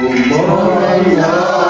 Allahumma